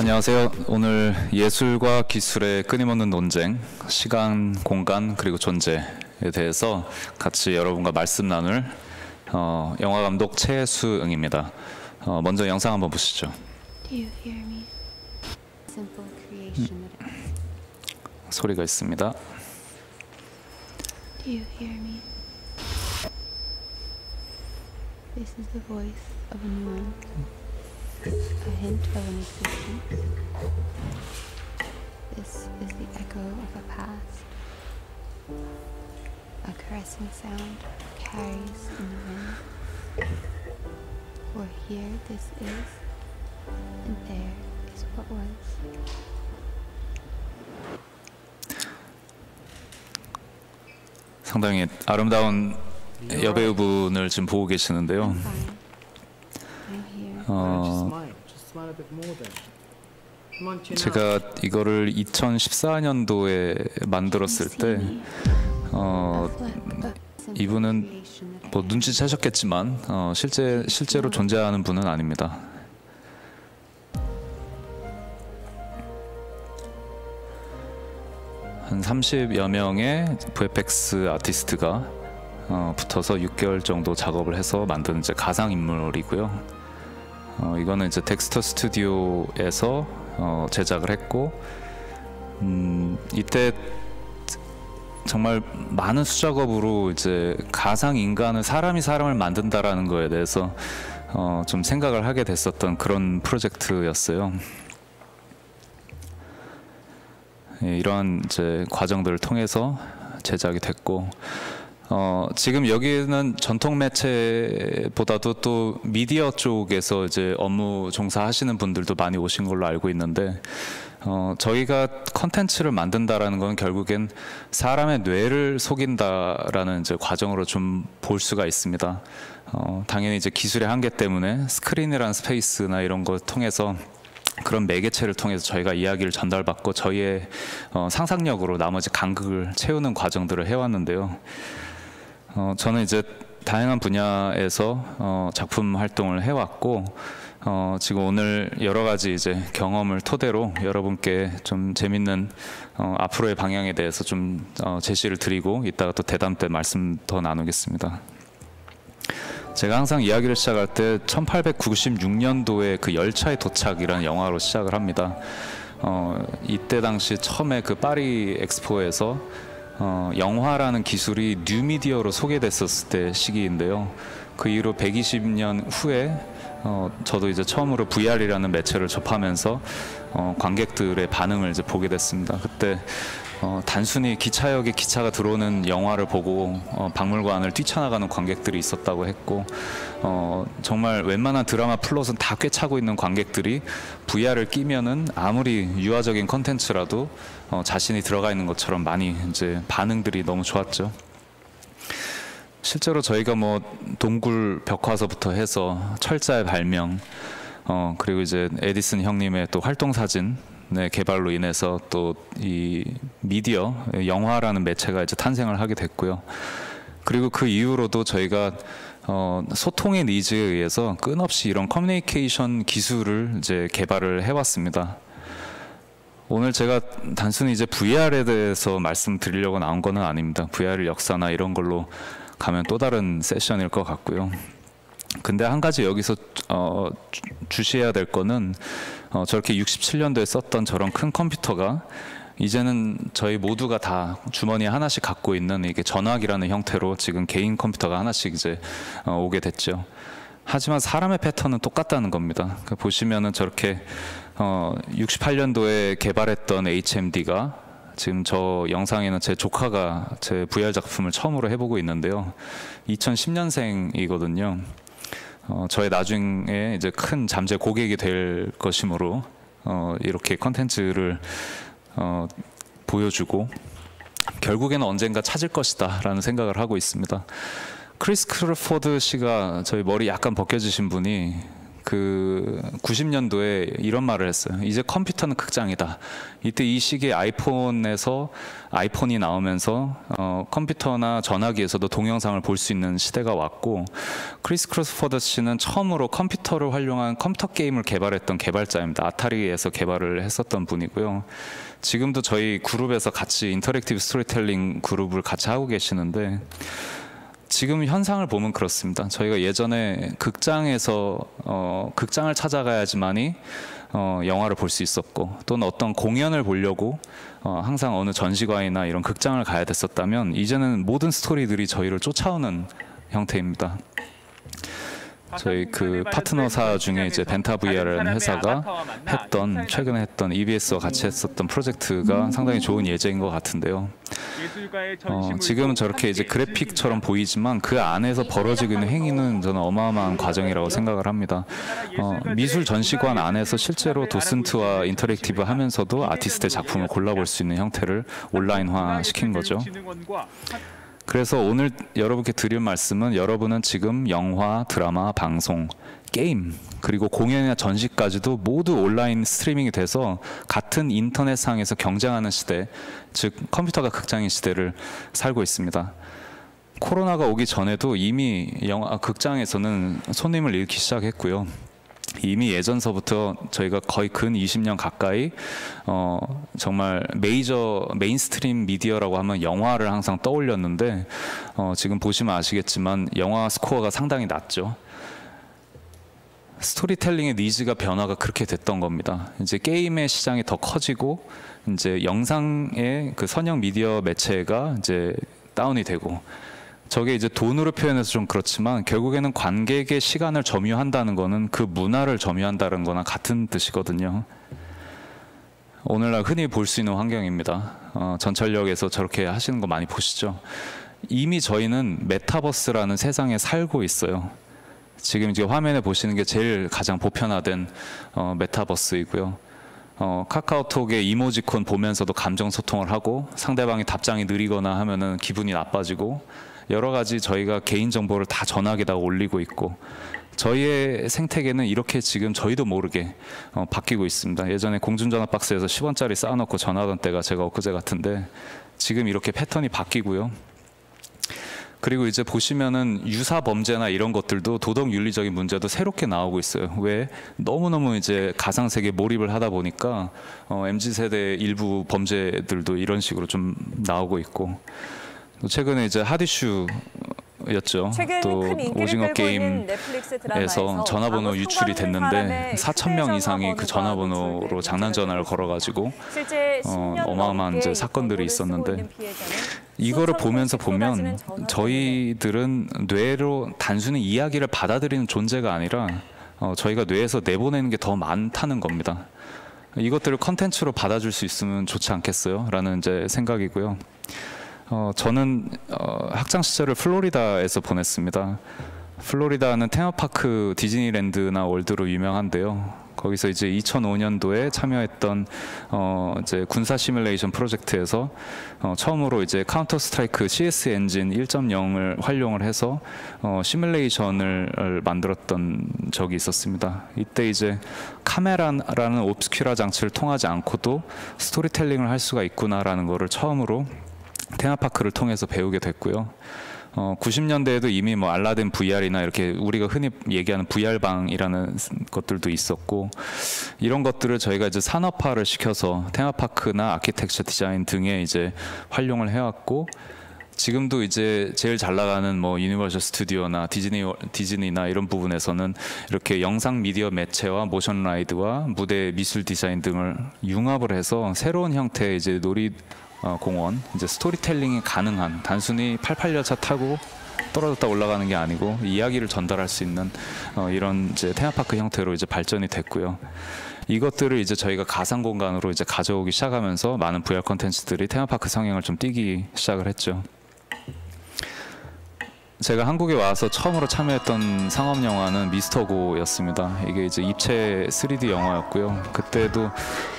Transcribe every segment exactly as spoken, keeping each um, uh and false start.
안녕하세요. 오늘 예술과 기술의 끊임없는 논쟁, 시간, 공간, 그리고 존재에 대해서 같이 여러분과 말씀 나눌 어, 영화감독 최수응입니다. 어, 먼저 영상 한번 보시죠. 음, 소리가 있습니다. Do you hear me? This is the voice of a nuance, a hint of an existence. This is the echo of a past. A caressing sound carries in the wind. For here this is, and there is what was. 상당히 아름다운 여배우분을 지금 보고 계시는데요. 어, 제가 이거를 이천십사 년도에 만들었을 때 어, 이분은 뭐 눈치채셨겠지만 어, 실제, 실제로 존재하는 분은 아닙니다. 한 삼십여 명의 브이에프엑스 아티스트가 어, 붙어서 육 개월 정도 작업을 해서 만든 이제 가상 인물이고요. 어, 이거는 이제 덱스터 스튜디오에서 어, 제작을 했고, 음, 이때 정말 많은 수작업으로 이제 가상 인간을, 사람이 사람을 만든다라는 거에 대해서 어, 좀 생각을 하게 됐었던 그런 프로젝트였어요. 예, 이런 이제 과정들을 통해서 제작이 됐고, 어, 지금 여기는 전통 매체보다도 또 미디어 쪽에서 이제 업무 종사하시는 분들도 많이 오신 걸로 알고 있는데, 어, 저희가 컨텐츠를 만든다라는 건 결국엔 사람의 뇌를 속인다라는 이제 과정으로 좀 볼 수가 있습니다. 어, 당연히 이제 기술의 한계 때문에 스크린이라는 스페이스나 이런 걸 통해서, 그런 매개체를 통해서 저희가 이야기를 전달받고 저희의 어, 상상력으로 나머지 간극을 채우는 과정들을 해왔는데요. 어, 저는 이제 다양한 분야에서 어, 작품 활동을 해왔고, 어, 지금 오늘 여러 가지 이제 경험을 토대로 여러분께 좀 재밌는 어, 앞으로의 방향에 대해서 좀 어, 제시를 드리고, 이따가 또 대담 때 말씀 더 나누겠습니다. 제가 항상 이야기를 시작할 때 천팔백구십육 년도에 그 열차의 도착이라는 영화로 시작을 합니다. 어, 이때 당시 처음에 그 파리 엑스포에서 어, 영화라는 기술이 뉴미디어로 소개됐었을 때 시기인데요. 그 이후로 백이십 년 후에 어, 저도 이제 처음으로 브이알이라는 매체를 접하면서 어, 관객들의 반응을 이제 보게 됐습니다. 그때 어, 단순히 기차역에 기차가 들어오는 영화를 보고 어, 박물관을 뛰쳐나가는 관객들이 있었다고 했고, 어, 정말 웬만한 드라마 플롯은 다 꿰차고 있는 관객들이 브이알을 끼면은 아무리 유화적인 컨텐츠라도 어, 자신이 들어가 있는 것처럼 많이 이제 반응들이 너무 좋았죠. 실제로 저희가 뭐 동굴 벽화서부터 해서 철자의 발명, 어, 그리고 이제 에디슨 형님의 또 활동 사진, 네, 개발로 인해서 또 이 미디어, 영화라는 매체가 이제 탄생을 하게 됐고요. 그리고 그 이후로도 저희가 어, 소통의 니즈에 의해서 끝없이 이런 커뮤니케이션 기술을 이제 개발을 해왔습니다. 오늘 제가 단순히 이제 브이알에 대해서 말씀드리려고 나온 건 아닙니다. 브이알의 역사나 이런 걸로 가면 또 다른 세션일 것 같고요. 근데 한 가지 여기서 어, 주시해야 될 거는, 어, 저렇게 육십칠 년도에 썼던 저런 큰 컴퓨터가 이제는 저희 모두가 다 주머니에 하나씩 갖고 있는 이게 전화기라는 형태로 지금 개인 컴퓨터가 하나씩 이제 어, 오게 됐죠. 하지만 사람의 패턴은 똑같다는 겁니다. 보시면은 저렇게 어, 육십팔 년도에 개발했던 에이치엠디가 지금 저 영상에는 제 조카가 제 브이알 작품을 처음으로 해보고 있는데요. 이천십 년생이거든요. 어, 저의 나중에 이제 큰 잠재 고객이 될 것이므로 어, 이렇게 컨텐츠를 어, 보여주고 결국에는 언젠가 찾을 것이다 라는 생각을 하고 있습니다. 크리스 크로퍼드 씨가, 저희 머리 약간 벗겨지신 분이 그 구십 년도에 이런 말을 했어요. 이제 컴퓨터는 극장이다. 이때 이 시기에 아이폰에서 아이폰이 나오면서 어, 컴퓨터나 전화기에서도 동영상을 볼 수 있는 시대가 왔고, 크리스 크로퍼드 씨는 처음으로 컴퓨터를 활용한 컴퓨터 게임을 개발했던 개발자입니다. 아타리에서 개발을 했었던 분이고요. 지금도 저희 그룹에서 같이 인터랙티브 스토리텔링 그룹을 같이 하고 계시는데, 지금 현상을 보면 그렇습니다. 저희가 예전에 극장에서 어, 극장을 찾아가야지만이 어, 영화를 볼 수 있었고, 또는 어떤 공연을 보려고 어, 항상 어느 전시관이나 이런 극장을 가야 됐었다면, 이제는 모든 스토리들이 저희를 쫓아오는 형태입니다. 저희 그 파트너사 중에 이제 벤타 브이알이라는 회사가 했던, 최근에 했던 이비에스와 같이 했었던 프로젝트가 상당히 좋은 예제인 것 같은데요. 어, 지금은 저렇게 이제 그래픽처럼 보이지만 그 안에서 벌어지고 있는 행위는 저는 어마어마한 과정이라고 생각을 합니다. 어, 미술 전시관 안에서 실제로 도슨트와 인터랙티브 하면서도 아티스트의 작품을 골라볼 수 있는 형태를 온라인화 시킨 거죠. 그래서 오늘 여러분께 드릴 말씀은, 여러분은 지금 영화, 드라마, 방송, 게임, 그리고 공연이나 전시까지도 모두 온라인 스트리밍이 돼서 같은 인터넷상에서 경쟁하는 시대, 즉 컴퓨터가 극장인 시대를 살고 있습니다. 코로나가 오기 전에도 이미 영화, 극장에서는 손님을 잃기 시작했고요. 이미 예전서부터 저희가 거의 근 이십 년 가까이 어, 정말 메이저 메인스트림 미디어라고 하면 영화를 항상 떠올렸는데, 어, 지금 보시면 아시겠지만 영화 스코어가 상당히 낮죠. 스토리텔링의 니즈가 변화가 그렇게 됐던 겁니다. 이제 게임의 시장이 더 커지고, 이제 영상의 그 선형 미디어 매체가 이제 다운이 되고, 저게 이제 돈으로 표현해서 좀 그렇지만 결국에는 관객의 시간을 점유한다는 거는 그 문화를 점유한다는 거나 같은 뜻이거든요. 오늘날 흔히 볼 수 있는 환경입니다. 어, 전철역에서 저렇게 하시는 거 많이 보시죠. 이미 저희는 메타버스라는 세상에 살고 있어요. 지금 이제 화면에 보시는 게 제일 가장 보편화된 어, 메타버스이고요. 어, 카카오톡에 이모지콘 보면서도 감정 소통을 하고, 상대방이 답장이 느리거나 하면은 기분이 나빠지고, 여러 가지 저희가 개인정보를 다 전화기에다 올리고 있고, 저희의 생태계는 이렇게 지금 저희도 모르게 어, 바뀌고 있습니다. 예전에 공중전화 박스에서 십 원짜리 쌓아놓고 전화하던 때가 제가 엊그제 같은데, 지금 이렇게 패턴이 바뀌고요. 그리고 이제 보시면은 유사 범죄나 이런 것들도, 도덕 윤리적인 문제도 새롭게 나오고 있어요. 왜? 너무너무 이제 가상세계에 몰입을 하다 보니까 어, 엠지 세대 일부 범죄들도 이런 식으로 좀 나오고 있고, 최근에 이제 핫이슈였죠. 또 오징어 게임에서 전화번호 유출이 됐는데 사천 명 이상이 그 전화번호로 장난 전화를 걸어가지고 어, 어마어마한 이제 사건들이 있었는데, 이거를 보면서 보면 저희들은 뇌로 단순히 이야기를 받아들이는 존재가 아니라 어, 저희가 뇌에서 내보내는 게 더 많다는 겁니다. 이것들을 컨텐츠로 받아줄 수 있으면 좋지 않겠어요? 라는 이제 생각이고요. 어, 저는 어, 학창 시절을 플로리다에서 보냈습니다. 플로리다는 테마파크, 디즈니랜드나 월드로 유명한데요. 거기서 이제 이천오 년도에 참여했던 어, 이제 군사 시뮬레이션 프로젝트에서 어, 처음으로 이제 카운터 스트라이크 씨에스 엔진 일 점 영을 활용을 해서 어, 시뮬레이션을 만들었던 적이 있었습니다. 이때 이제 카메라라는 옵스큐라 장치를 통하지 않고도 스토리텔링을 할 수가 있구나라는 거를 처음으로 테마파크를 통해서 배우게 됐고요. 어, 구십 년대에도 이미 뭐 알라딘 브이알이나 이렇게 우리가 흔히 얘기하는 브이알방이라는 것들도 있었고, 이런 것들을 저희가 이제 산업화를 시켜서 테마파크나 아키텍처 디자인 등에 이제 활용을 해왔고, 지금도 이제 제일 잘 나가는 뭐 유니버셜 스튜디오나 디즈니, 디즈니나 이런 부분에서는 이렇게 영상 미디어 매체와 모션 라이드와 무대 미술 디자인 등을 융합을 해서 새로운 형태의 이제 놀이 어, 공원, 이제 스토리텔링이 가능한, 단순히 팔팔 열차 타고 떨어졌다 올라가는 게 아니고 이야기를 전달할 수 있는 어, 이런 이제 테마파크 형태로 이제 발전이 됐고요. 이것들을 이제 저희가 가상 공간으로 이제 가져오기 시작하면서 많은 브이알 콘텐츠들이 테마파크 성향을 좀 띄기 시작을 했죠. 제가 한국에 와서 처음으로 참여했던 상업 영화는 미스터고였습니다. 이게 이제 입체 쓰리디 영화였고요. 그때도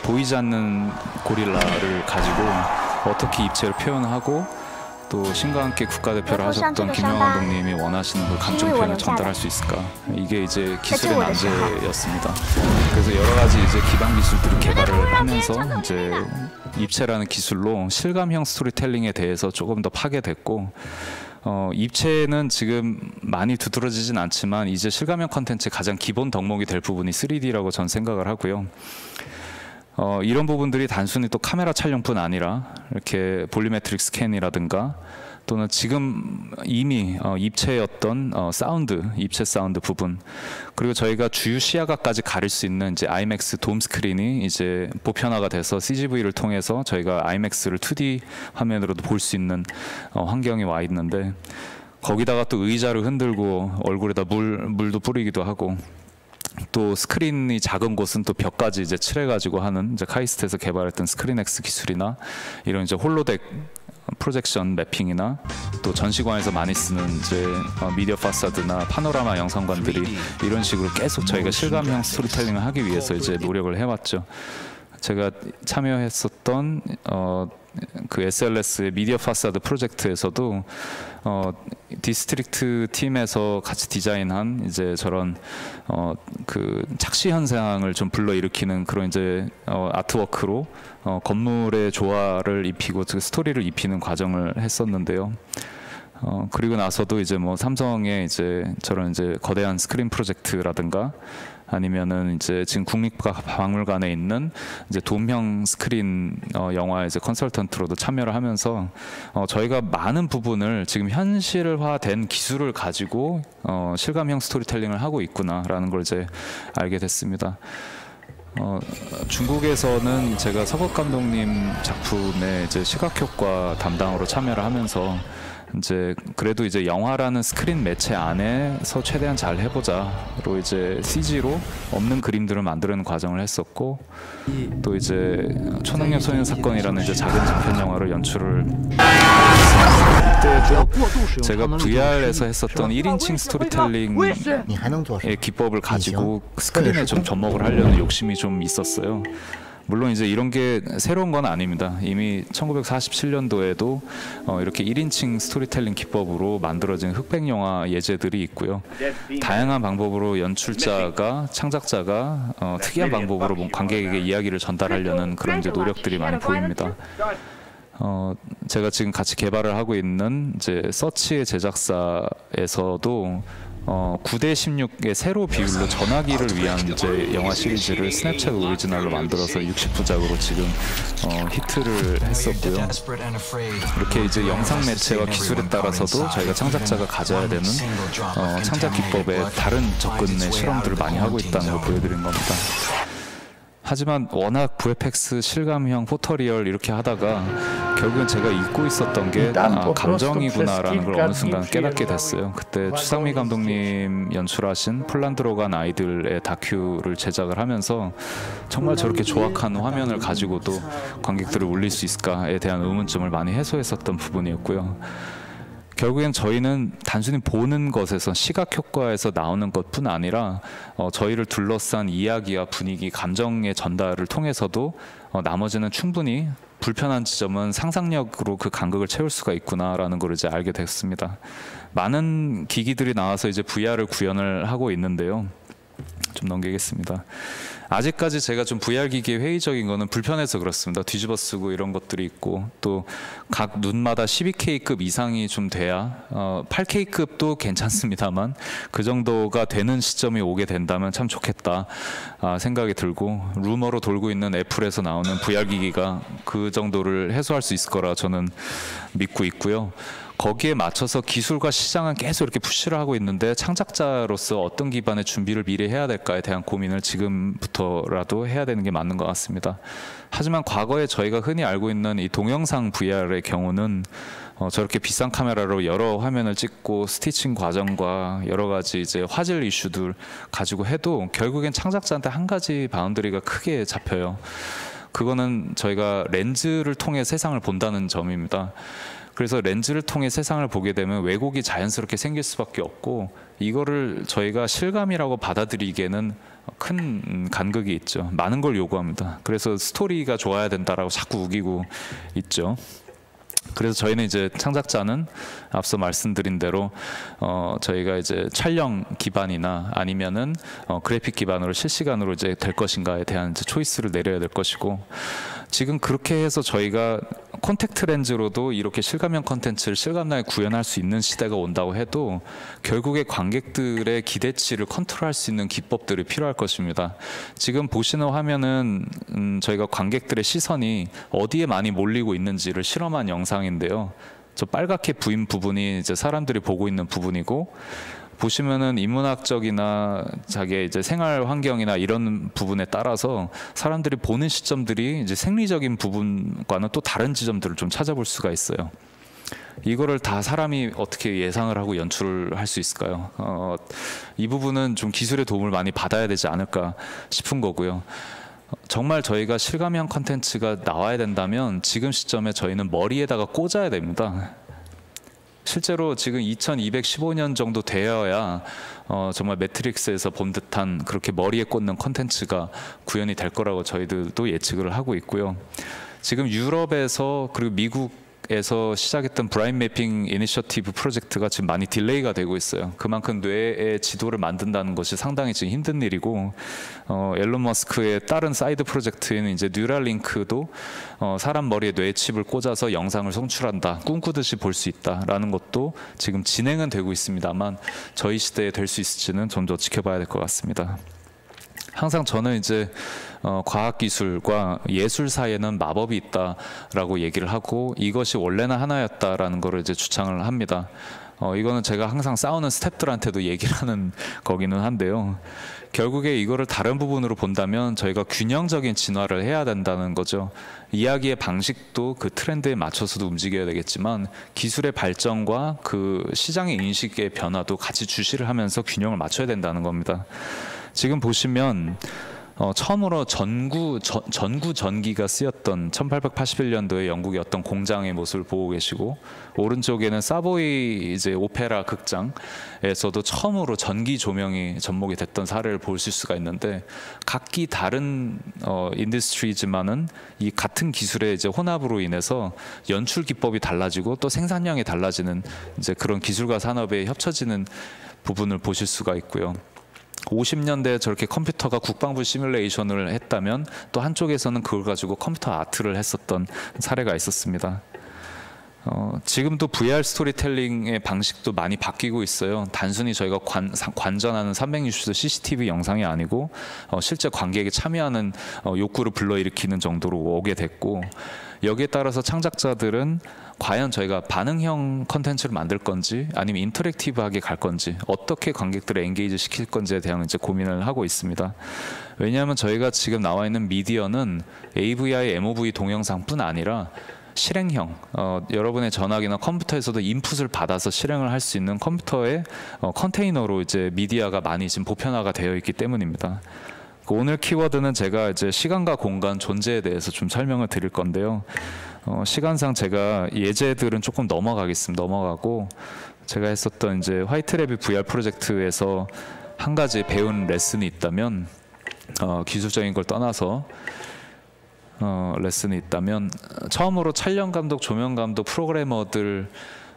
보이지 않는 고릴라를 가지고 어떻게 입체를 표현하고, 또 신과 함께 국가대표를 하셨던 김영환 감독님이 원하시는 걸 감정 표현을 전달할 수 있을까? 이게 이제 기술의 난제였습니다. 그래서 여러 가지 이제 기반 기술들을 개발을 하면서 이제 입체라는 기술로 실감형 스토리텔링에 대해서 조금 더 파괴됐고, 어, 입체는 지금 많이 두드러지진 않지만 이제 실감형 콘텐츠의 가장 기본 덕목이 될 부분이 쓰리디라고 전 생각을 하고요. 어, 이런 부분들이 단순히 또 카메라 촬영뿐 아니라 이렇게 볼리메트릭 스캔이라든가 또는 지금 이미 어, 입체였던 어, 사운드, 입체 사운드 부분, 그리고 저희가 주유 시야각까지 가릴 수 있는 이제 아이맥스 돔 스크린이 이제 보편화가 돼서 씨지브이를 통해서 저희가 아이맥스를 투디 화면으로도 볼 수 있는 어, 환경이 와 있는데, 거기다가 또 의자를 흔들고 얼굴에다 물, 물도 뿌리기도 하고, 또 스크린이 작은 곳은 또 벽까지 이제 칠해가지고 하는 이제 카이스트에서 개발했던 스크린엑스 기술이나 이런 이제 홀로덱 프로젝션 매핑이나 또 전시관에서 많이 쓰는 이제 미디어 파사드나 파노라마 영상관들이 이런 식으로 계속 저희가 실감형 스토리텔링을 하기 위해서 이제 노력을 해왔죠. 제가 참여했었던 어, 그 에스엘에스의 미디어 파사드 프로젝트에서도 어, 디스트릭트 팀에서 같이 디자인한 이제 저런 어, 그 착시 현상을 좀 불러일으키는 그런 이제 어, 아트워크로 어, 건물의 조화를 입히고 그 스토리를 입히는 과정을 했었는데요. 어, 그리고 나서도 이제 뭐 삼성의 이제 저런 이제 거대한 스크린 프로젝트라든가, 아니면은 이제 지금 국립박물관에 있는 이제 돔형 스크린 어, 영화 이제 컨설턴트로도 참여를 하면서 어, 저희가 많은 부분을 지금 현실화된 기술을 가지고 어, 실감형 스토리텔링을 하고 있구나라는 걸 이제 알게 됐습니다. 어, 중국에서는 제가 서극 감독님 작품의 이제 시각효과 담당으로 참여를 하면서 이제 그래도 이제 영화라는 스크린 매체 안에서 최대한 잘 해보자로 이제 씨지로 없는 그림들을 만드는 과정을 했었고, 또 이제 초능력 소년 사건이라는 이제 작은 장편 영화를 연출을 그때 제가 브이알에서 했었던 일인칭 스토리텔링의 기법을 가지고 스크린에 좀 접목을 하려는 욕심이 좀 있었어요. 물론 이제 이런 게 새로운 건 아닙니다. 이미 천구백사십칠년도에도 어 이렇게 일인칭 스토리텔링 기법으로 만들어진 흑백 영화 예제들이 있고요. 다양한 방법으로 연출자가, 창작자가 어 특이한 방법으로 관객에게 이야기를 전달하려는 그런 이제 노력들이 많이 보입니다. 어, 제가 지금 같이 개발을 하고 있는 이제 서치의 제작사에서도 어, 구대 십육의 세로 비율로 전화기를 위한 이제 영화 시리즈를 스냅챗 오리지널로 만들어서 육십 부작으로 지금 어, 히트를 했었고요. 이렇게 이제 영상 매체와 기술에 따라서도 저희가 창작자가 가져야 되는 어, 창작 기법의 다른 접근의 실험들을 많이 하고 있다는 걸 보여드린 겁니다. 하지만 워낙 브이에프엑스, 실감형, 포터리얼 이렇게 하다가 결국은 제가 잊고 있었던 게 아, 감정이구나라는 걸 어느 순간 깨닫게 됐어요. 그때 추상미 감독님 연출하신 폴란드로간 아이들의 다큐를 제작을 하면서 정말 저렇게 조악한 화면을 가지고도 관객들을 울릴 수 있을까에 대한 의문점을 많이 해소했었던 부분이었고요. 결국엔 저희는 단순히 보는 것에서, 시각 효과에서 나오는 것뿐 아니라 어, 저희를 둘러싼 이야기와 분위기, 감정의 전달을 통해서도 어, 나머지는 충분히 불편한 지점은 상상력으로 그 간극을 채울 수가 있구나라는 걸 이제 알게 됐습니다. 많은 기기들이 나와서 이제 브이알을 구현을 하고 있는데요. 좀 넘기겠습니다. 아직까지 제가 좀 브이알 기기에 회의적인 거는 불편해서 그렇습니다. 뒤집어 쓰고 이런 것들이 있고, 또 각 눈마다 십이 케이급 이상이 좀 돼야 어, 팔 케이급도 괜찮습니다만 그 정도가 되는 시점이 오게 된다면 참 좋겠다 아, 생각이 들고, 루머로 돌고 있는 애플에서 나오는 브이알 기기가 그 정도를 해소할 수 있을 거라 저는 믿고 있고요. 거기에 맞춰서 기술과 시장은 계속 이렇게 푸시를 하고 있는데, 창작자로서 어떤 기반의 준비를 미리 해야 될까에 대한 고민을 지금부터라도 해야 되는 게 맞는 것 같습니다. 하지만 과거에 저희가 흔히 알고 있는 이 동영상 브이알의 경우는 어, 저렇게 비싼 카메라로 여러 화면을 찍고 스티칭 과정과 여러 가지 이제 화질 이슈들 가지고 해도 결국엔 창작자한테 한 가지 바운더리가 크게 잡혀요. 그거는 저희가 렌즈를 통해 세상을 본다는 점입니다. 그래서 렌즈를 통해 세상을 보게 되면 왜곡이 자연스럽게 생길 수밖에 없고, 이거를 저희가 실감이라고 받아들이기에는 큰 간극이 있죠. 많은 걸 요구합니다. 그래서 스토리가 좋아야 된다라고 자꾸 우기고 있죠. 그래서 저희는 이제 창작자는 앞서 말씀드린 대로 어 저희가 이제 촬영 기반이나 아니면은 어 그래픽 기반으로 실시간으로 이제 될 것인가에 대한 이제 초이스를 내려야 될 것이고, 지금 그렇게 해서 저희가 콘택트 렌즈로도 이렇게 실감형 콘텐츠를 실감나게 구현할 수 있는 시대가 온다고 해도 결국에 관객들의 기대치를 컨트롤할 수 있는 기법들이 필요할 것입니다. 지금 보시는 화면은 음 저희가 관객들의 시선이 어디에 많이 몰리고 있는지를 실험한 영상인데요. 저 빨갛게 부인 부분이 이제 사람들이 보고 있는 부분이고, 보시면은 인문학적이나 자기의 이제 생활 환경이나 이런 부분에 따라서 사람들이 보는 시점들이 이제 생리적인 부분과는 또 다른 지점들을 좀 찾아볼 수가 있어요. 이거를 다 사람이 어떻게 예상을 하고 연출을 할 수 있을까요? 어, 이 부분은 좀 기술의 도움을 많이 받아야 되지 않을까 싶은 거고요. 정말 저희가 실감형 컨텐츠가 나와야 된다면 지금 시점에 저희는 머리에다가 꽂아야 됩니다. 실제로 지금 이천이백십오 년 정도 되어야 어, 정말 매트릭스에서 본 듯한 그렇게 머리에 꽂는 컨텐츠가 구현이 될 거라고 저희들도 예측을 하고 있고요. 지금 유럽에서 그리고 미국에서 시작했던 브라인 매핑 이니셔티브 프로젝트가 지금 많이 딜레이가 되고 있어요. 그만큼 뇌의 지도를 만든다는 것이 상당히 지금 힘든 일이고, 어, 앨런 머스크의 다른 사이드 프로젝트인 이제 뉴럴링크도 어, 사람 머리에 뇌 칩을 꽂아서 영상을 송출한다, 꿈꾸듯이 볼 수 있다라는 것도 지금 진행은 되고 있습니다만 저희 시대에 될 수 있을지는 좀 더 지켜봐야 될 것 같습니다. 항상 저는 이제 어, 과학기술과 예술 사이에는 마법이 있다라고 얘기를 하고, 이것이 원래는 하나였다라는 거를 이제 주창을 합니다. 어, 이거는 제가 항상 싸우는 스태프들한테도 얘기를 하는 거기는 한데요. 결국에 이거를 다른 부분으로 본다면 저희가 균형적인 진화를 해야 된다는 거죠. 이야기의 방식도 그 트렌드에 맞춰서도 움직여야 되겠지만 기술의 발전과 그 시장의 인식의 변화도 같이 주시를 하면서 균형을 맞춰야 된다는 겁니다. 지금 보시면 어, 처음으로 전구, 저, 전구 전기가 쓰였던 천팔백팔십일 년도에 영국의 어떤 공장의 모습을 보고 계시고, 오른쪽에는 사보이 이제 오페라 극장에서도 처음으로 전기 조명이 접목이 됐던 사례를 보실 수가 있는데, 각기 다른 어, 인더스트리지만은 이 같은 기술의 이제 혼합으로 인해서 연출 기법이 달라지고 또 생산량이 달라지는 이제 그런 기술과 산업에 협쳐지는 부분을 보실 수가 있고요. 오십 년대에 저렇게 컴퓨터가 국방부 시뮬레이션을 했다면 또 한쪽에서는 그걸 가지고 컴퓨터 아트를 했었던 사례가 있었습니다. 어, 지금도 브이아르 스토리텔링의 방식도 많이 바뀌고 있어요. 단순히 저희가 관, 관전하는 삼백육십 도 씨씨티비 영상이 아니고 어, 실제 관객이 참여하는 어, 욕구를 불러일으키는 정도로 오게 됐고, 여기에 따라서 창작자들은 과연 저희가 반응형 컨텐츠를 만들 건지 아니면 인터랙티브하게 갈 건지, 어떻게 관객들을 엔게이지 시킬 건지에 대한 이제 고민을 하고 있습니다. 왜냐하면 저희가 지금 나와 있는 미디어는 에이브이아이, 엠오브이 동영상뿐 아니라 실행형, 어, 여러분의 전화기나 컴퓨터에서도 인풋을 받아서 실행을 할 수 있는 컴퓨터의 어, 컨테이너로 이제 미디어가 많이 지금 보편화가 되어 있기 때문입니다. 오늘 키워드는 제가 이제 시간과 공간 존재에 대해서 좀 설명을 드릴 건데요. 어, 시간상 제가 예제들은 조금 넘어가겠습니다. 넘어가고 제가 했었던 이제 화이트래빗 브이아르 프로젝트에서 한 가지 배운 레슨이 있다면, 어, 기술적인 걸 떠나서 어, 레슨이 있다면 처음으로 촬영 감독, 조명 감독, 프로그래머들,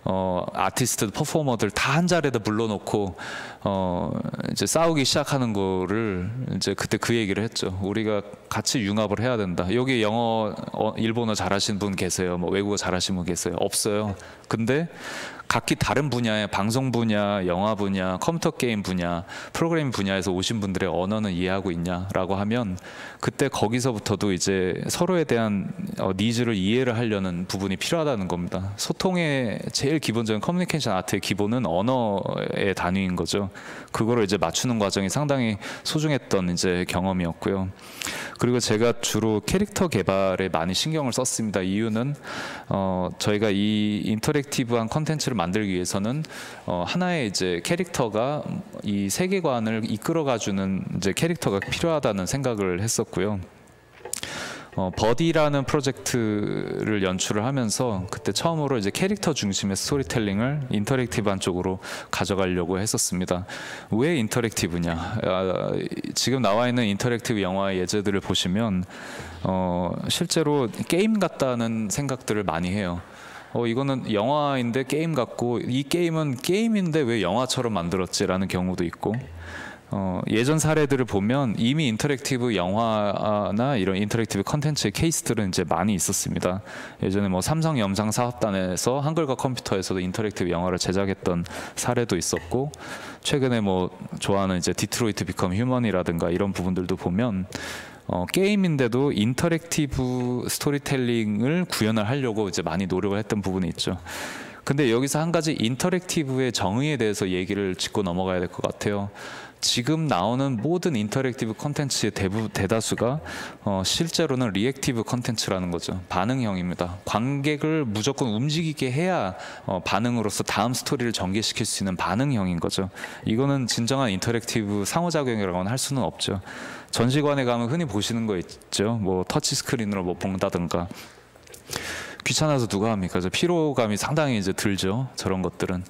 어, 아티스트, 퍼포머들 다 한 자리에다 불러놓고 어, 이제 싸우기 시작하는 거를 이제 그때 그 얘기를 했죠. 우리가 같이 융합을 해야 된다. 여기 영어, 어, 일본어 잘하신 분 계세요? 뭐 외국어 잘하신 분 계세요? 없어요. 근데 각기 다른 분야의 방송 분야, 영화 분야, 컴퓨터 게임 분야, 프로그래밍 분야에서 오신 분들의 언어는 이해하고 있냐라고 하면 그때 거기서부터도 이제 서로에 대한 어, 니즈를 이해를 하려는 부분이 필요하다는 겁니다. 소통의 제일 기본적인 커뮤니케이션 아트의 기본은 언어의 단위인 거죠. 그거를 이제 맞추는 과정이 상당히 소중했던 이제 경험이었고요. 그리고 제가 주로 캐릭터 개발에 많이 신경을 썼습니다. 이유는 어, 저희가 이 인터랙티브한 컨텐츠를 만들기 위해서는 어, 하나의 이제 캐릭터가 이 세계관을 이끌어가주는 이제 캐릭터가 필요하다는 생각을 했었고요. 어, 버디라는 프로젝트를 연출을 하면서 그때 처음으로 이제 캐릭터 중심의 스토리텔링을 인터랙티브한 쪽으로 가져가려고 했었습니다. 왜 인터랙티브냐? 아, 지금 나와 있는 인터랙티브 영화의 예제들을 보시면 어, 실제로 게임 같다는 생각들을 많이 해요. 어 이거는 영화인데 게임 같고 이 게임은 게임인데 왜 영화처럼 만들었지라는 경우도 있고, 어 예전 사례들을 보면 이미 인터랙티브 영화나 이런 인터랙티브 컨텐츠의 케이스들은 이제 많이 있었습니다. 예전에 뭐 삼성 영상 사업단에서 한글과 컴퓨터에서도 인터랙티브 영화를 제작했던 사례도 있었고, 최근에 뭐 좋아하는 이제 디트로이트 비컴 휴먼이라든가 이런 부분들도 보면 어, 게임인데도 인터랙티브 스토리텔링을 구현을 하려고 이제 많이 노력을 했던 부분이 있죠. 근데 여기서 한 가지 인터랙티브의 정의에 대해서 얘기를 짚고 넘어가야 될 것 같아요. 지금 나오는 모든 인터랙티브 콘텐츠의 대부, 대다수가 어, 실제로는 리액티브 콘텐츠라는 거죠. 반응형입니다. 관객을 무조건 움직이게 해야 어, 반응으로서 다음 스토리를 전개시킬 수 있는 반응형인 거죠. 이거는 진정한 인터랙티브 상호작용이라고는 할 수는 없죠. 전시관에 가면 흔히 보시는 거 있죠. 뭐 터치스크린으로 뭐 본다든가. 귀찮아서 누가 합니까? 피로감이 상당히 이제 들죠. 저런 것들은.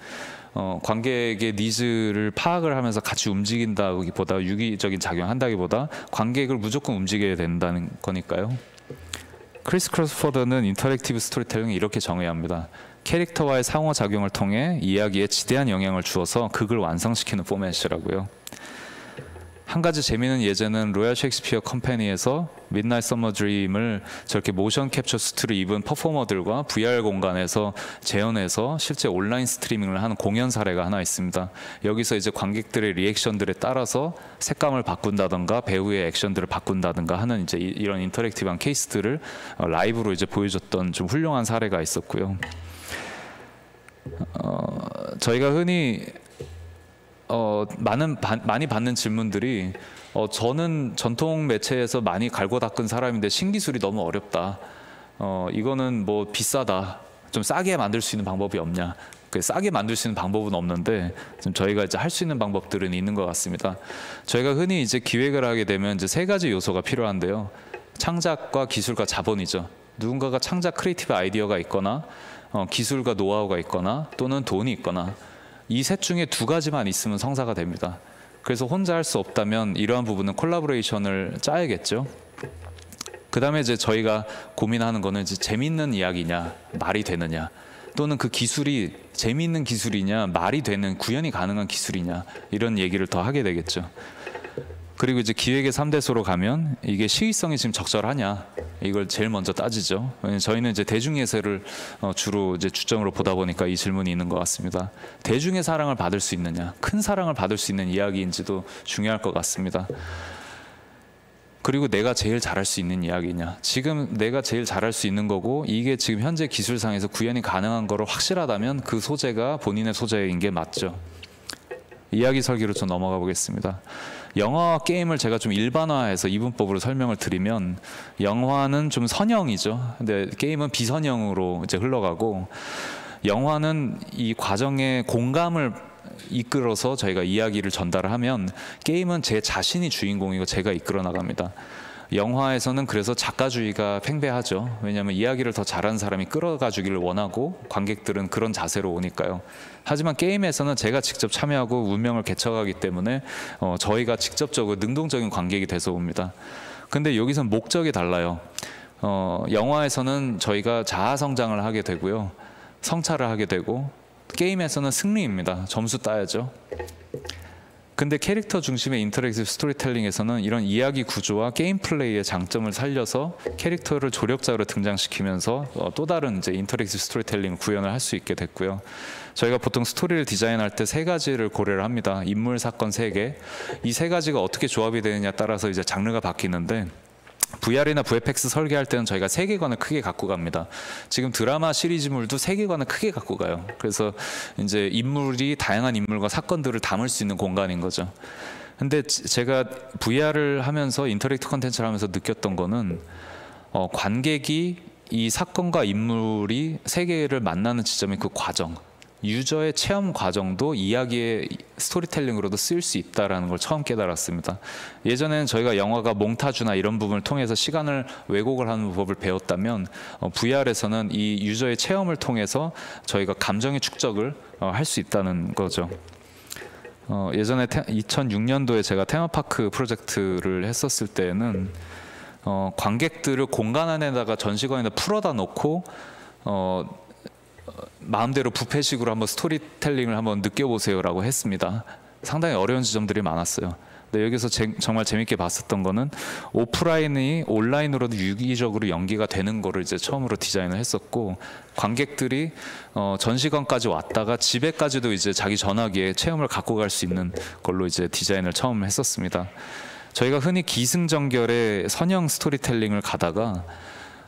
어, 관객의 니즈를 파악을 하면서 같이 움직인다기보다 유기적인 작용한다기보다 관객을 무조건 움직여야 된다는 거니까요. 크리스 크로퍼드는 인터랙티브 스토리텔링을 이렇게 정의합니다. 캐릭터와의 상호작용을 통해 이야기에 지대한 영향을 주어서 극을 완성시키는 포맷이라고요. 한 가지 재미있는 예제는 로얄 셰익스피어 컴퍼니에서 Midnight Summer Dream을 저렇게 모션 캡처 수트를 입은 퍼포머들과 브이알 공간에서 재현해서 실제 온라인 스트리밍을 하는 공연 사례가 하나 있습니다. 여기서 이제 관객들의 리액션들에 따라서 색감을 바꾼다든가 배우의 액션들을 바꾼다든가 하는 이제 이런 인터랙티브한 케이스들을 라이브로 이제 보여줬던 좀 훌륭한 사례가 있었고요. 어, 저희가 흔히 어, 많은 바, 많이 받는 질문들이 어, 저는 전통 매체에서 많이 갈고 닦은 사람인데 신기술이 너무 어렵다. 어, 이거는 뭐 비싸다. 좀 싸게 만들 수 있는 방법이 없냐? 싸게 만들 수 있는 방법은 없는데 지금 저희가 이제 할 수 있는 방법들은 있는 것 같습니다. 저희가 흔히 이제 기획을 하게 되면 이제 세 가지 요소가 필요한데요. 창작과 기술과 자본이죠. 누군가가 창작 크리에이티브 아이디어가 있거나 어, 기술과 노하우가 있거나 또는 돈이 있거나. 이 셋 중에 두 가지만 있으면 성사가 됩니다. 그래서 혼자 할 수 없다면 이러한 부분은 콜라보레이션을 짜야겠죠. 그 다음에 이제 저희가 고민하는 거는 이제 재밌는 이야기냐, 말이 되느냐, 또는 그 기술이 재미있는 기술이냐, 말이 되는 구현이 가능한 기술이냐, 이런 얘기를 더 하게 되겠죠. 그리고 이제 기획의 삼 대소로 가면 이게 시의성이 지금 적절하냐, 이걸 제일 먼저 따지죠. 저희는 이제 대중예술을 주로 이제 주점으로 보다 보니까 이 질문이 있는 것 같습니다. 대중의 사랑을 받을 수 있느냐, 큰 사랑을 받을 수 있는 이야기인지도 중요할 것 같습니다. 그리고 내가 제일 잘할 수 있는 이야기냐, 지금 내가 제일 잘할 수 있는 거고 이게 지금 현재 기술상에서 구현이 가능한 거로 확실하다면 그 소재가 본인의 소재인 게 맞죠. 이야기 설계로 좀 넘어가 보겠습니다. 영화와 게임을 제가 좀 일반화해서 이분법으로 설명을 드리면, 영화는 좀 선형이죠. 근데 게임은 비선형으로 이제 흘러가고, 영화는 이 과정에 공감을 이끌어서 저희가 이야기를 전달을 하면, 게임은 제 자신이 주인공이고 제가 이끌어 나갑니다. 영화에서는 그래서 작가주의가 팽배하죠. 왜냐하면 이야기를 더 잘하는 사람이 끌어가주기를 원하고 관객들은 그런 자세로 오니까요. 하지만 게임에서는 제가 직접 참여하고 운명을 개척하기 때문에 어, 저희가 직접적으로 능동적인 관객이 돼서 옵니다. 근데 여기서는 목적이 달라요. 어, 영화에서는 저희가 자아성장을 하게 되고요. 성찰을 하게 되고, 게임에서는 승리입니다. 점수 따야죠. 근데 캐릭터 중심의 인터랙티브 스토리텔링에서는 이런 이야기 구조와 게임 플레이의 장점을 살려서 캐릭터를 조력자로 등장시키면서 어, 또 다른 이제 인터랙티브 스토리텔링 구현을 할 수 있게 됐고요. 저희가 보통 스토리를 디자인할 때 세 가지를 고려를 합니다. 인물, 사건, 세계. 이 세 가지가 어떻게 조합이 되느냐에 따라서 이제 장르가 바뀌는데, 브이알이나 브이에프엑스 설계할 때는 저희가 세계관을 크게 갖고 갑니다. 지금 드라마 시리즈물도 세계관을 크게 갖고 가요. 그래서 이제 인물이 다양한 인물과 사건들을 담을 수 있는 공간인 거죠. 근데 제가 브이알을 하면서 인터랙트 콘텐츠를 하면서 느꼈던 거는 어, 관객이 이 사건과 인물이 세계를 만나는 지점인 그 과정, 유저의 체험 과정도 이야기의 스토리텔링으로도 쓸 수 있다는 걸 처음 깨달았습니다. 예전에는 저희가 영화가 몽타주나 이런 부분을 통해서 시간을 왜곡을 하는 법을 배웠다면 어, 브이알에서는 이 유저의 체험을 통해서 저희가 감정의 축적을 어, 할 수 있다는 거죠. 어, 예전에 태, 이천육 년도에 제가 테마파크 프로젝트를 했었을 때는 어, 관객들을 공간 안에다가 전시관에다 풀어다 놓고 어, 마음대로 부패식으로 한번 스토리텔링을 한번 느껴보세요라고 했습니다. 상당히 어려운 지점들이 많았어요. 근데 여기서 제, 정말 재밌게 봤었던 거는 오프라인이 온라인으로도 유기적으로 연기가 되는 거를 이제 처음으로 디자인을 했었고, 관객들이 어, 전시관까지 왔다가 집에까지도 이제 자기 전화기에 체험을 갖고 갈 수 있는 걸로 이제 디자인을 처음 했었습니다. 저희가 흔히 기승전결의 선형 스토리텔링을 가다가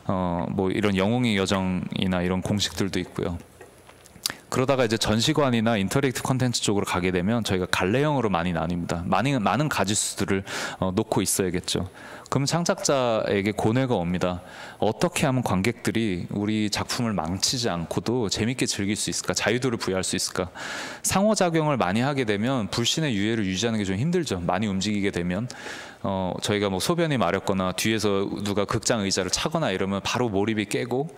어, 뭐 이런 영웅의 여정이나 이런 공식들도 있고요. 그러다가 이제 전시관이나 인터랙티브 콘텐츠 쪽으로 가게 되면 저희가 갈래형으로 많이 나뉩니다. 많이, 많은 가지수들을 어, 놓고 있어야겠죠. 그럼 창작자에게 고뇌가 옵니다. 어떻게 하면 관객들이 우리 작품을 망치지 않고도 재밌게 즐길 수 있을까? 자유도를 부여할 수 있을까? 상호작용을 많이 하게 되면 불신의 유예를 유지하는 게 좀 힘들죠. 많이 움직이게 되면 어, 저희가 뭐 소변이 마렵거나 뒤에서 누가 극장 의자를 차거나 이러면 바로 몰입이 깨고,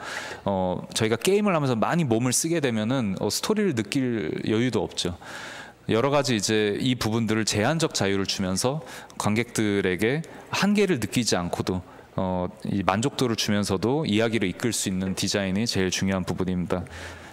어, 저희가 게임을 하면서 많이 몸을 쓰게 되면은 어, 스토리를 느낄 여유도 없죠. 여러 가지 이제 이 부분들을 제한적 자유를 주면서 관객들에게 한계를 느끼지 않고도 어, 이 만족도를 주면서도 이야기를 이끌 수 있는 디자인이 제일 중요한 부분입니다.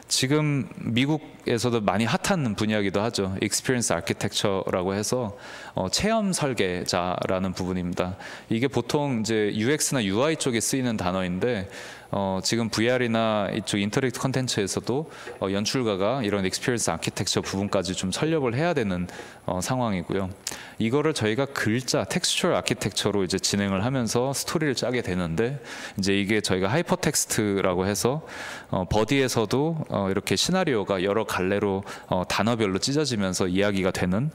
지금 미국에서도 많이 핫한 분야이기도 하죠. Experience Architecture라고 해서 어, 체험 설계자라는 부분입니다. 이게 보통 이제 유엑스나 유아이 쪽에 쓰이는 단어인데, 어, 지금 브이알이나 이쪽 인터랙트 콘텐츠에서도 어, 연출가가 이런 Experience Architecture 부분까지 좀 설립을 해야 되는 어, 상황이고요. 이거를 저희가 글자 Textual Architecture로 이제 진행을 하면서 스토리를 짜게 되는데, 이제 이게 저희가 하이퍼텍스트라고 해서 어, 버디에서도 어, 이렇게 시나리오가 여러 갈래로 어, 단어별로 찢어지면서 이야기가 되는,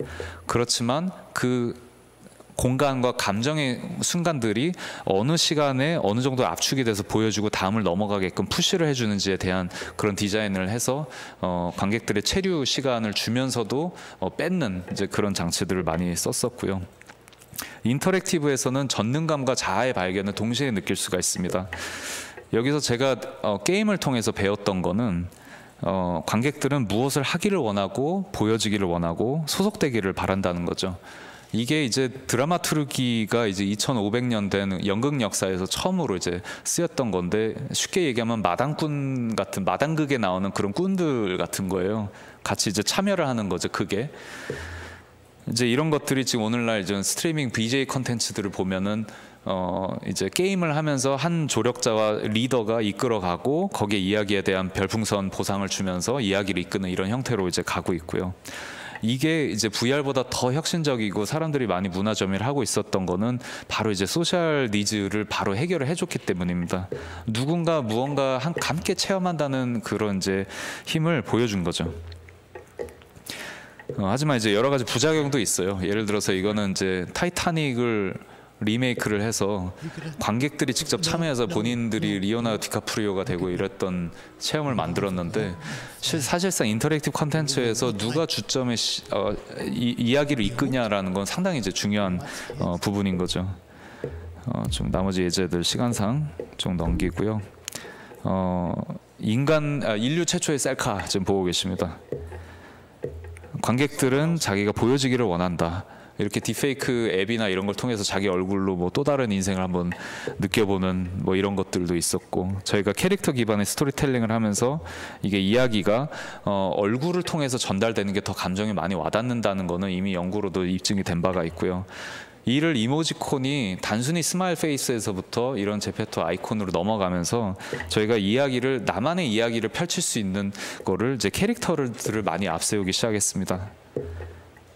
그렇지만 그 공간과 감정의 순간들이 어느 시간에 어느 정도 압축이 돼서 보여주고 다음을 넘어가게끔 푸시를 해주는지에 대한 그런 디자인을 해서 어, 관객들의 체류 시간을 주면서도 어, 뺏는 이제 그런 장치들을 많이 썼었고요. 인터랙티브에서는 전능감과 자아의 발견을 동시에 느낄 수가 있습니다. 여기서 제가 어, 게임을 통해서 배웠던 거는 어, 관객들은 무엇을 하기를 원하고 보여지기를 원하고 소속되기를 바란다는 거죠. 이게 이제 드라마투르기가 이제 이천오백 년 된 연극 역사에서 처음으로 이제 쓰였던 건데, 쉽게 얘기하면 마당꾼 같은, 마당극에 나오는 그런 꾼들 같은 거예요. 같이 이제 참여를 하는 거죠, 그게. 이제 이런 것들이 지금 오늘날 이제 스트리밍 비제이 컨텐츠들을 보면은 어 이제 게임을 하면서 한 조력자와 리더가 이끌어가고 거기에 이야기에 대한 별풍선 보상을 주면서 이야기를 이끄는 이런 형태로 이제 가고 있고요. 이게 이제 브이알보다 더 혁신적이고 사람들이 많이 문화 점유를 하고 있었던 거는 바로 이제 소셜 니즈를 바로 해결을 해줬기 때문입니다. 누군가 무언가 함께 체험한다는 그런 이제 힘을 보여준 거죠. 어, 하지만 이제 여러 가지 부작용도 있어요. 예를 들어서 이거는 이제 타이타닉을 리메이크를 해서 관객들이 직접 참여해서 본인들이 리오나르도 디카프리오가 되고 이랬던 체험을 만들었는데, 사실상 인터랙티브 콘텐츠에서 누가 주점의 시, 어, 이, 이야기를 이끄냐라는 건 상당히 이제 중요한 어, 부분인 거죠. 어, 좀 나머지 예제들 시간상 좀 넘기고요. 어, 인간 아, 인류 최초의 셀카 지금 보고 계십니다. 관객들은 자기가 보여지기를 원한다. 이렇게 딥페이크 앱이나 이런 걸 통해서 자기 얼굴로 뭐 또 다른 인생을 한번 느껴보는 뭐 이런 것들도 있었고, 저희가 캐릭터 기반의 스토리텔링을 하면서 이게 이야기가 어 얼굴을 통해서 전달되는 게 더 감정이 많이 와닿는다는 거는 이미 연구로도 입증이 된 바가 있고요. 이를 이모지콘이 단순히 스마일 페이스에서부터 이런 제페토 아이콘으로 넘어가면서 저희가 이야기를, 나만의 이야기를 펼칠 수 있는 거를 이제 캐릭터들을 많이 앞세우기 시작했습니다.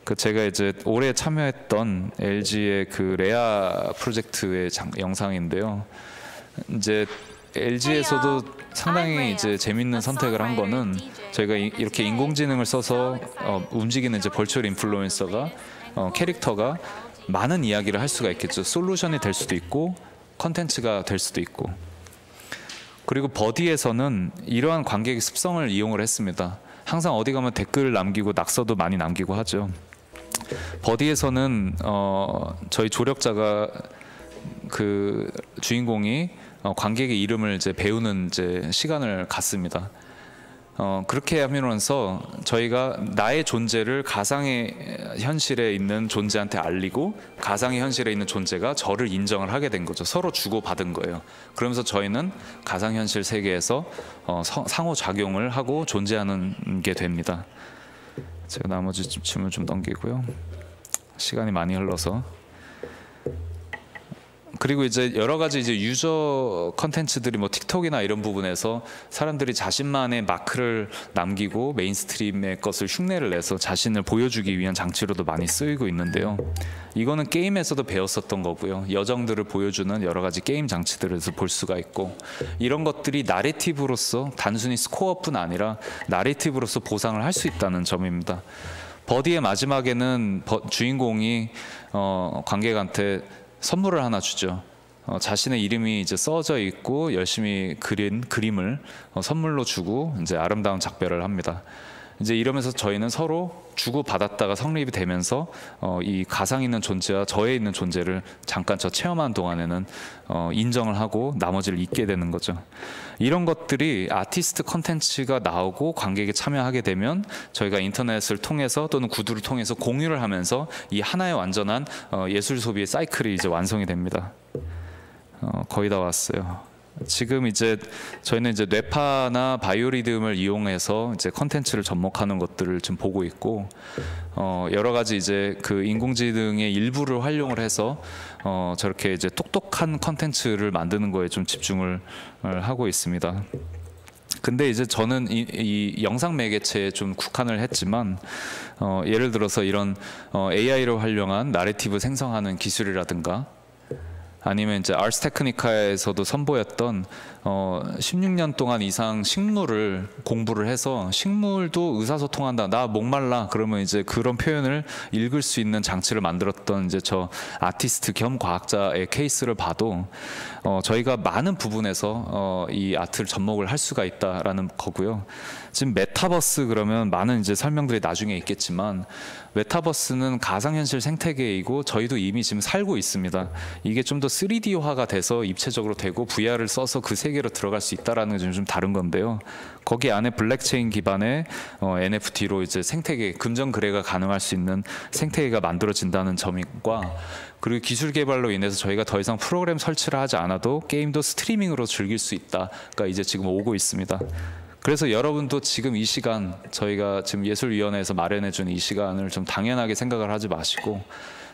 그 제가 이제 올해 참여했던 엘지의 그 레아 프로젝트의 장, 영상인데요. 이제 엘지에서도 상당히 이제 재밌는 선택을 한 거는, 저희가 이, 이렇게 인공지능을 써서 어, 움직이는 이제 버추얼 인플루언서가 어, 캐릭터가 많은 이야기를 할 수가 있겠죠. 솔루션이 될 수도 있고 컨텐츠가 될 수도 있고. 그리고 버디에서는 이러한 관객의 습성을 이용을 했습니다. 항상 어디 가면 댓글을 남기고 낙서도 많이 남기고 하죠. 버디에서는 어, 저희 조력자가 그 주인공이 어, 관객의 이름을 이제 배우는 이제 시간을 갖습니다. 어, 그렇게 하면서 저희가 나의 존재를 가상의 현실에 있는 존재한테 알리고 가상의 현실에 있는 존재가 저를 인정을 하게 된 거죠. 서로 주고받은 거예요. 그러면서 저희는 가상현실 세계에서 어, 서, 상호작용을 하고 존재하는 게 됩니다. 제가 나머지 춤을 좀 넘기고요. 시간이 많이 흘러서. 그리고 이제 여러 가지 이제 유저 컨텐츠들이 뭐 틱톡이나 이런 부분에서 사람들이 자신만의 마크를 남기고 메인스트림의 것을 흉내를 내서 자신을 보여주기 위한 장치로도 많이 쓰이고 있는데요. 이거는 게임에서도 배웠었던 거고요. 여정들을 보여주는 여러 가지 게임 장치들에서 볼 수가 있고, 이런 것들이 나레티브로서 단순히 스코어뿐 아니라 나레티브로서 보상을 할 수 있다는 점입니다. 버디의 마지막에는 주인공이 어, 관객한테 선물을 하나 주죠. 어, 자신의 이름이 이제 써져 있고 열심히 그린 그림을 어, 선물로 주고 이제 아름다운 작별을 합니다. 이제 이러면서 저희는 서로 주고 받았다가 성립이 되면서 어, 이 가상 있는 존재와 저에 있는 존재를 잠깐 저 체험한 동안에는 어, 인정을 하고 나머지를 잊게 되는 거죠. 이런 것들이 아티스트 컨텐츠가 나오고 관객이 참여하게 되면 저희가 인터넷을 통해서 또는 구두를 통해서 공유를 하면서 이 하나의 완전한 어, 예술 소비의 사이클이 이제 완성이 됩니다. 어, 거의 다 왔어요. 지금 이제 저희는 이제 뇌파나 바이오리듬을 이용해서 이제 컨텐츠를 접목하는 것들을 지금 보고 있고, 어 여러 가지 이제 그 인공지능의 일부를 활용을 해서 어 저렇게 이제 똑똑한 컨텐츠를 만드는 거에 좀 집중을 하고 있습니다. 근데 이제 저는 이, 이 영상 매개체에 좀 국한을 했지만, 어 예를 들어서 이런 어 에이아이를 활용한 나레티브 생성하는 기술이라든가, 아니면 이제 아르스 테크니카에서도 선보였던 어, 십육 년 동안 이상 식물을 공부를 해서 식물도 의사소통한다. 나 목말라. 그러면 이제 그런 표현을 읽을 수 있는 장치를 만들었던 이제 저 아티스트 겸 과학자의 케이스를 봐도 어, 저희가 많은 부분에서 어, 이 아트를 접목을 할 수가 있다라는 거고요. 지금 메타버스 그러면 많은 이제 설명들이 나중에 있겠지만, 메타버스는 가상현실 생태계이고 저희도 이미 지금 살고 있습니다. 이게 좀 더 쓰리디화가 돼서 입체적으로 되고 브이알을 써서 그 세계로 들어갈 수 있다라는 게 좀 다른 건데요. 거기 안에 블랙체인 기반의 어, 엔에프티로 이제 생태계, 금전 거래가 가능할 수 있는 생태계가 만들어진다는 점과, 그리고 기술 개발로 인해서 저희가 더 이상 프로그램 설치를 하지 않아도 게임도 스트리밍으로 즐길 수 있다가 이제 지금 오고 있습니다. 그래서 여러분도 지금 이 시간, 저희가 지금 예술위원회에서 마련해준 이 시간을 좀 당연하게 생각을 하지 마시고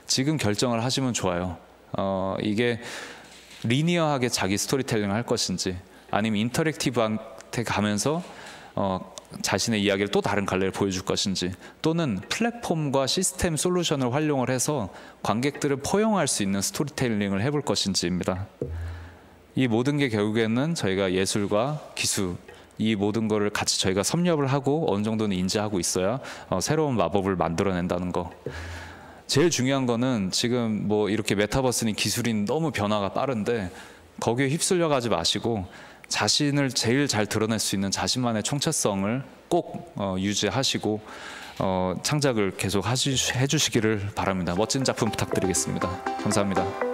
지금 결정을 하시면 좋아요. 어, 이게 리니어하게 자기 스토리텔링을 할 것인지, 아니면 인터랙티브한테 가면서 어, 자신의 이야기를 또 다른 갈래를 보여줄 것인지, 또는 플랫폼과 시스템 솔루션을 활용을 해서 관객들을 포용할 수 있는 스토리텔링을 해볼 것인지입니다. 이 모든 게 결국에는 저희가 예술과 기술, 이 모든 거를 같이 저희가 섭렵을 하고 어느 정도는 인지하고 있어야 어, 새로운 마법을 만들어낸다는 거. 제일 중요한 거는 지금 뭐 이렇게 메타버스니 기술이 너무 변화가 빠른데 거기에 휩쓸려 가지 마시고 자신을 제일 잘 드러낼 수 있는 자신만의 총체성을 꼭 어, 유지하시고 어, 창작을 계속 하시, 해주시기를 바랍니다. 멋진 작품 부탁드리겠습니다. 감사합니다.